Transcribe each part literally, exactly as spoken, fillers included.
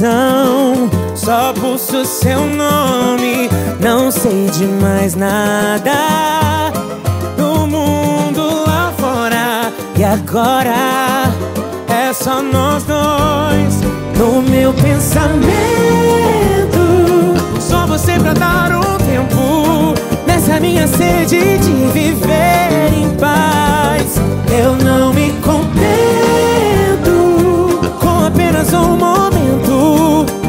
coração só pulso seu nome. Não sei de mais nada no mundo lá fora. E agora é só nós dois. No meu pensamento só você pra dar um tempo nessa minha sede de viver em paz. Eu não me contento com apenas um momento.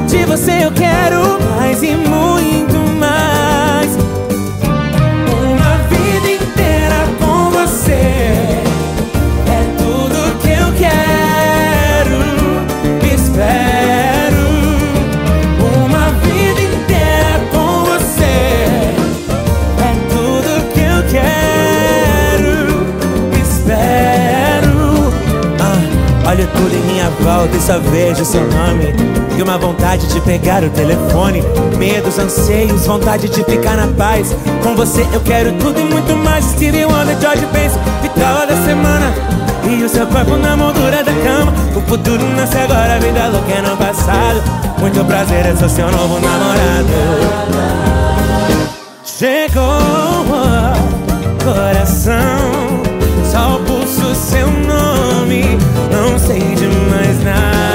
De você eu quero mais e muito mais. Uma vida inteira com você é tudo que eu quero. Espero uma vida inteira com você é tudo que eu quero. Espero. Ah, olho tudo em minha volta e só vejo seu nome. E uma vontade de pegar o telefone. Medos, anseios, vontade de ficar na paz. Com você eu quero tudo e muito mais. Stevie Wonder, George Benson, vital da semana. E o seu corpo na moldura da cama. O futuro nasce agora, a vida louca é no passado. Muito prazer, eu sou seu novo namorado. Chegou, coração, só pulso seu nome. Não sei de mais nada.